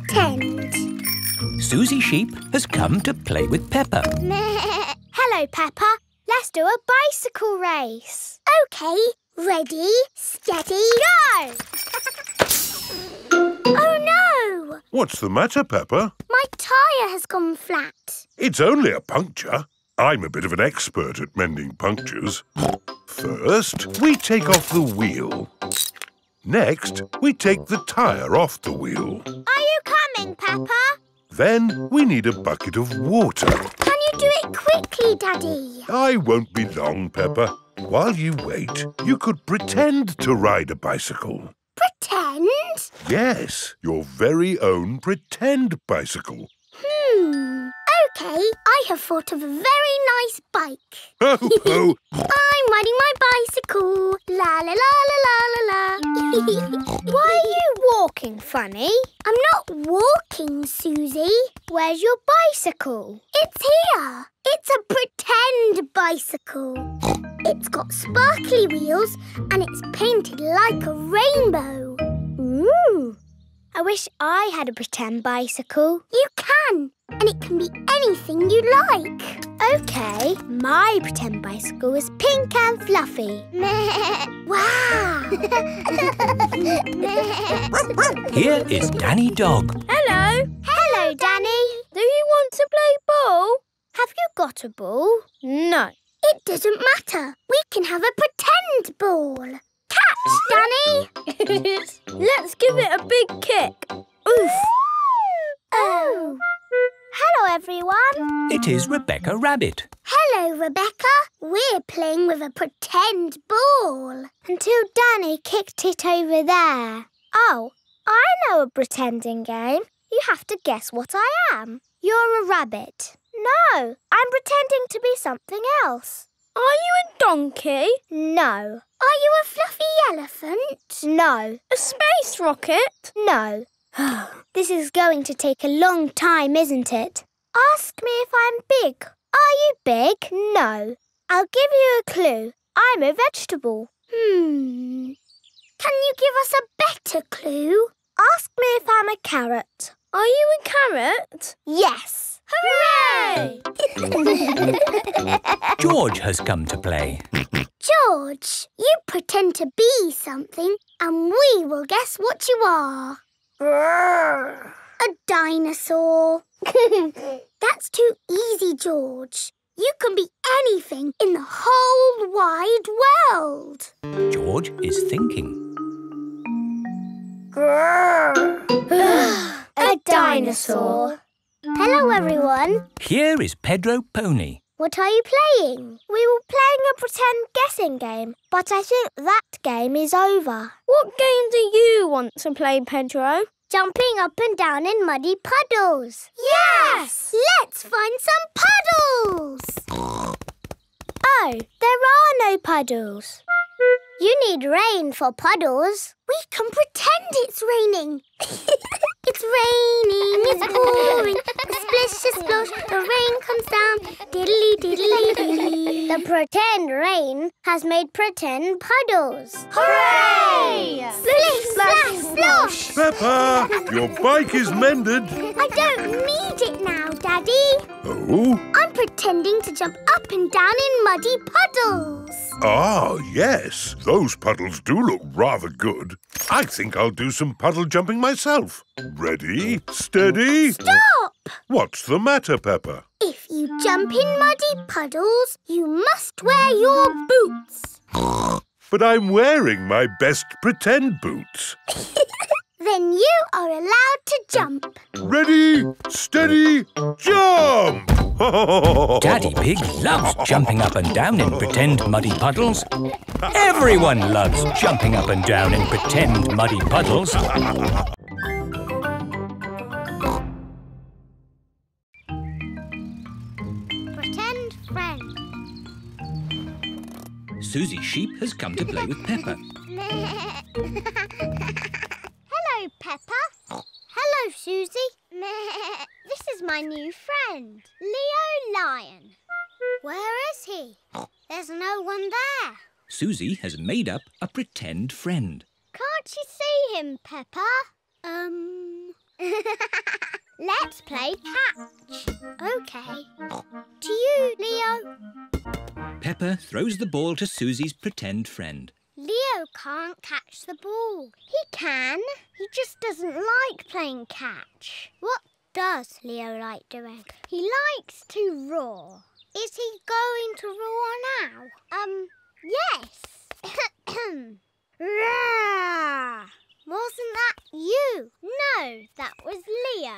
pretend. Suzy Sheep has come to play with Peppa. Hello, Peppa. Let's do a bicycle race. OK. Ready, steady, go! Oh, no! What's the matter, Peppa? My tyre has gone flat. It's only a puncture. I'm a bit of an expert at mending punctures. First, we take off the wheel. Next, we take the tyre off the wheel. Are you coming, Peppa? Then we need a bucket of water. Can you do it quickly, Daddy? I won't be long, Peppa. While you wait, you could pretend to ride a bicycle. Pretend? Yes, your very own pretend bicycle. OK, I have thought of a very nice bike. Ho, ho! I'm riding my bicycle. La, la, la, la, la, la, la. Why are you walking, Funny? I'm not walking, Suzy. Where's your bicycle? It's here. It's a pretend bicycle. It's got sparkly wheels and it's painted like a rainbow. Ooh! I wish I had a pretend bicycle. You can, and it can be anything you like. OK, my pretend bicycle is pink and fluffy. Wow! Here is Danny Dog. Hello. Hello, Danny. Do you want to play ball? Have you got a ball? No. It doesn't matter. We can have a pretend ball. Catch, Danny! Let's give it a big kick. Oof! Oh! Hello, everyone. It is Rebecca Rabbit. Hello, Rebecca. We're playing with a pretend ball. Until Danny kicked it over there. Oh, I know a pretending game. You have to guess what I am. You're a rabbit. No, I'm pretending to be something else. Are you a donkey? No. Are you a fluffy elephant? No. A space rocket? No. This is going to take a long time, isn't it? Ask me if I'm big. Are you big? No. I'll give you a clue. I'm a vegetable. Can you give us a better clue? Ask me if I'm a carrot. Are you a carrot? Yes. Hooray! George has come to play. George, you pretend to be something and we will guess what you are. A dinosaur. That's too easy, George. You can be anything in the whole wide world. George is thinking. A dinosaur. Hello, everyone. Here is Pedro Pony. What are you playing? We were playing a pretend guessing game, but I think that game is over. What game do you want to play, Pedro? Jumping up and down in muddy puddles. Yes! Let's find some puddles! Oh, there are no puddles. You need rain for puddles. We can pretend it's raining. It's raining, it's pouring. A splish, a splosh, the rain comes down. Diddly, diddly, diddly. The pretend rain has made pretend puddles. Hooray! Splish, splash, splosh. Peppa, your bike is mended. I don't need it now, Daddy. Oh? I'm pretending to jump up and down in muddy puddles. Ah, yes. Those puddles do look rather good. I think I'll do some puddle jumping myself. Ready, steady... Stop! What's the matter, Peppa? If you jump in muddy puddles, you must wear your boots. But I'm wearing my best pretend boots. Then you are allowed to jump. Ready, steady, jump! Daddy Pig loves jumping up and down in pretend muddy puddles. Everyone loves jumping up and down in pretend muddy puddles. Pretend friend. Suzy Sheep has come to play with Peppa. Hello, Peppa. Hello, Suzy. This is my new friend, Leo Lion. Where is he? There's no one there. Suzy has made up a pretend friend. Can't you see him, Peppa? Let's play catch. Okay. To you, Leo. Peppa throws the ball to Suzy's pretend friend. Leo can't catch the ball. He can. He just doesn't like playing catch. What does Leo like doing? He likes to roar. Is he going to roar now? Yes. Roar! Wasn't that you? No, that was Leo.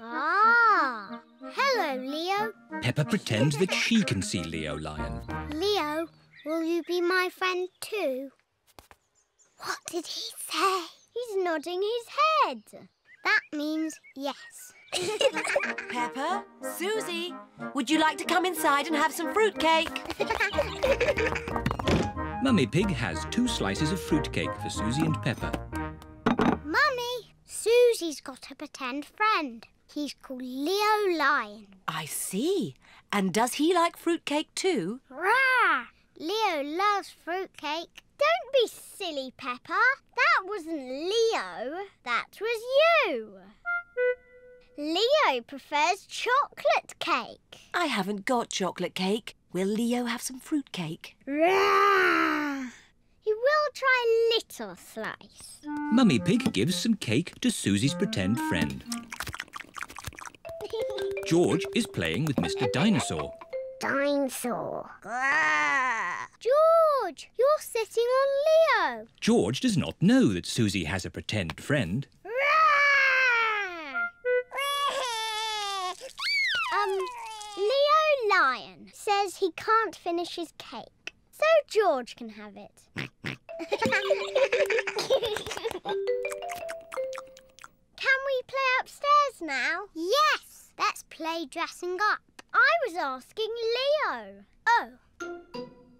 Ah! Hello, Leo. Peppa pretends that she can see Leo Lion. Leo, will you be my friend too? What did he say? He's nodding his head. That means yes. Peppa, Suzy, would you like to come inside and have some fruitcake? Mummy Pig has 2 slices of fruitcake for Suzy and Peppa. Mummy, Suzy's got a pretend friend. He's called Leo Lion. I see. And does he like fruitcake too? Rah! Leo loves fruitcake. Don't be silly, Peppa. That wasn't Leo. That was you. Leo prefers chocolate cake. I haven't got chocolate cake. Will Leo have some fruitcake? Rawr! He will try a little slice. Mummy Pig gives some cake to Suzy's pretend friend. George is playing with Mr. Dinosaur. Dinosaur. Rawr! George, you're sitting on Leo. George does not know that Suzy has a pretend friend. Rawr! Leo Lion says he can't finish his cake, so George can have it. Can we play upstairs now? Yes, let's play dressing up. I was asking Leo. Oh.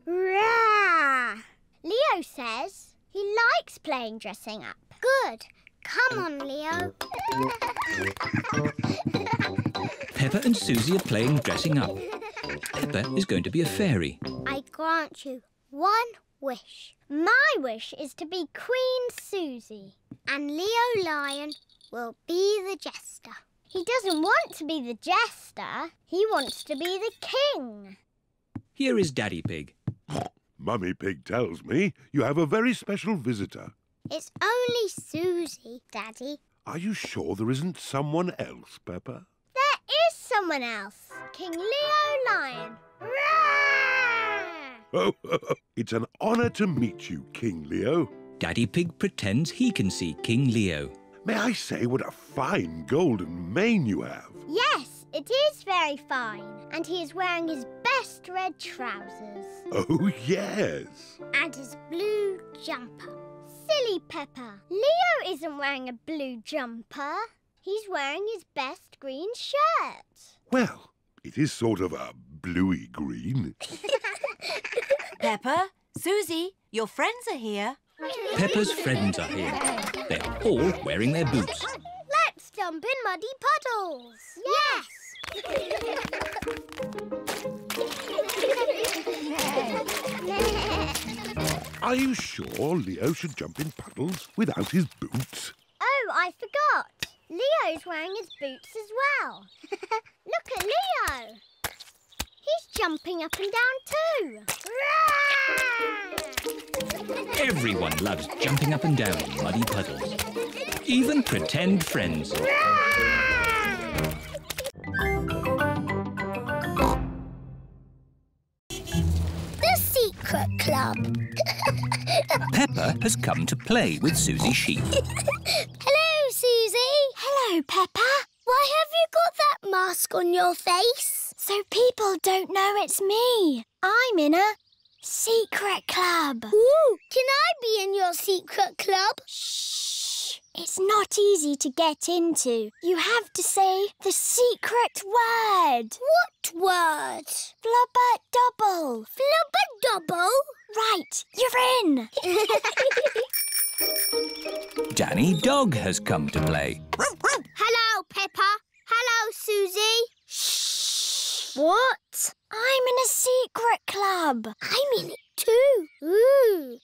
Rah! Leo says he likes playing dressing up. Good. Come on, Leo. Peppa and Suzy are playing dressing up. Peppa is going to be a fairy. I grant you one wish. My wish is to be Queen Suzy, and Leo Lion will be the jester. He doesn't want to be the jester. He wants to be the king. Here is Daddy Pig. Mummy Pig tells me you have a very special visitor. It's only Suzy, Daddy. Are you sure there isn't someone else, Peppa? There is someone else. King Leo Lion. Oh, it's an honour to meet you, King Leo. Daddy Pig pretends he can see King Leo. May I say what a fine golden mane you have? Yes, it is very fine. And he is wearing his best red trousers. Oh, yes. And his blue jumper. Silly Peppa, Leo isn't wearing a blue jumper. He's wearing his best green shirt. Well, it is sort of a bluey green. Peppa, Suzy, your friends are here. Peppa's friends are here. They're all wearing their boots. Let's jump in muddy puddles. Yes! Are you sure Leo should jump in puddles without his boots? Oh, I forgot. Leo's wearing his boots as well. Look at Leo. He's jumping up and down too. Everyone loves jumping up and down in muddy puddles. Even pretend friends. Club. Peppa has come to play with Suzy Sheep. Hello, Suzy. Hello, Peppa. Why have you got that mask on your face? So people don't know it's me. I'm in a secret club. Ooh, can I be in your secret club? Shh. It's not easy to get into. You have to say the secret word. What word? Flubber-dobble. Flubber-dobble? Right, you're in! Danny Dog has come to play. Hello, Peppa. Hello, Suzy. Shh. What? I'm in a secret club. I'm in it too. Ooh.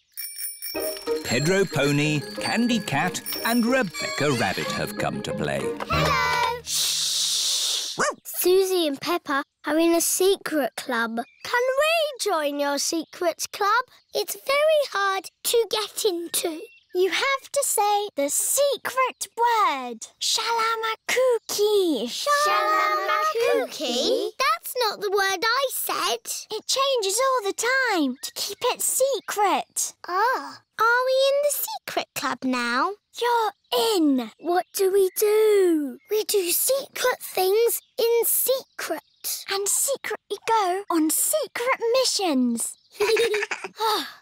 Pedro Pony, Candy Cat and Rebecca Rabbit have come to play. Hello! Shh! Suzy and Peppa are in a secret club. Can we join your secrets club? It's very hard to get into. You have to say the secret word. Shalamacookie. Shalamacookie? That's not the word I said. It changes all the time to keep it secret. Oh. Are we in the secret club now? You're in. What do we do? We do secret things in secret. And secretly go on secret missions. I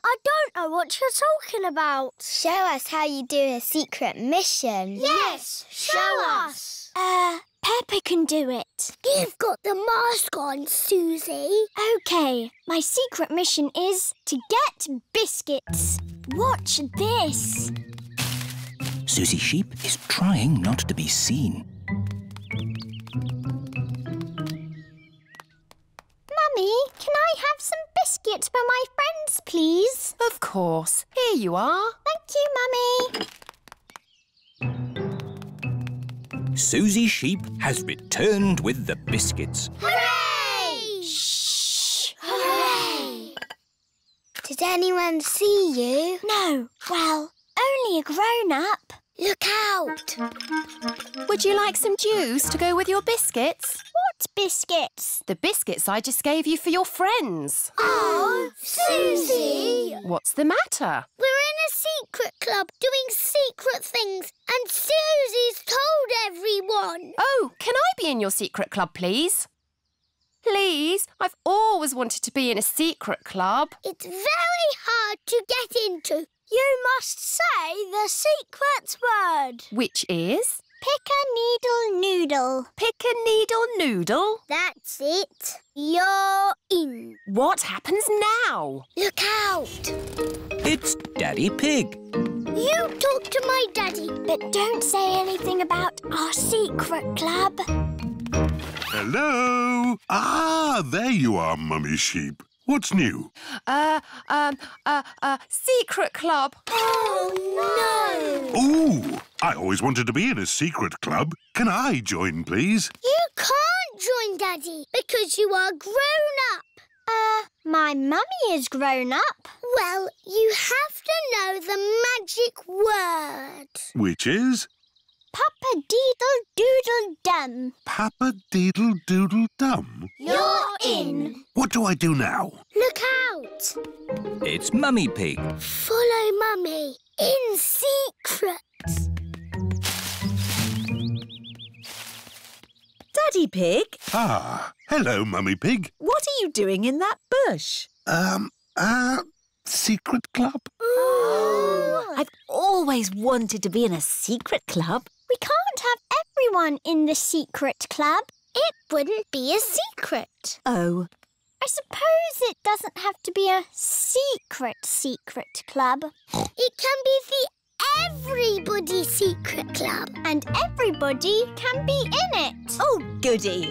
don't know what you're talking about. Show us how you do a secret mission. Yes, show us. Peppa can do it. You've got the mask on, Suzy. OK, my secret mission is to get biscuits. Watch this. Suzy Sheep is trying not to be seen. Mummy, can I have some biscuits for my friends, please? Of course. Here you are. Thank you, Mummy. Suzy Sheep has returned with the biscuits. Hooray! Shh! Hooray! Did anyone see you? No. Well, only a grown-up. Look out! Would you like some juice to go with your biscuits? What biscuits? The biscuits I just gave you for your friends. Oh, Suzy! What's the matter? We're in a secret club doing secret things and Suzy's told everyone. Oh, can I be in your secret club, please? Please, I've always wanted to be in a secret club. It's very hard to get into. You must say the secret word. Which is? Pick-a-needle-noodle. Pick-a-needle-noodle? That's it. You're in. What happens now? Look out. It's Daddy Pig. You talk to my daddy, but don't say anything about our secret club. Hello. Ah, there you are, Mummy Sheep. What's new? Secret club. Oh, no! Oh, I always wanted to be in a secret club. Can I join, please? You can't join, Daddy, because you are grown up. My mummy is grown up. Well, you have to know the magic word. Which is? Papa-deedle-doodle-dum. Papa-deedle-doodle-dum? You're in. What do I do now? Look out. It's Mummy Pig. Follow Mummy in secret. Daddy Pig. Ah, hello, Mummy Pig. What are you doing in that bush? Secret club? Oh, I've always wanted to be in a secret club. We can't have everyone in the secret club. It wouldn't be a secret. Oh. I suppose it doesn't have to be a secret club. It can be the Everybody Secret Club. And everybody can be in it. Oh, goody.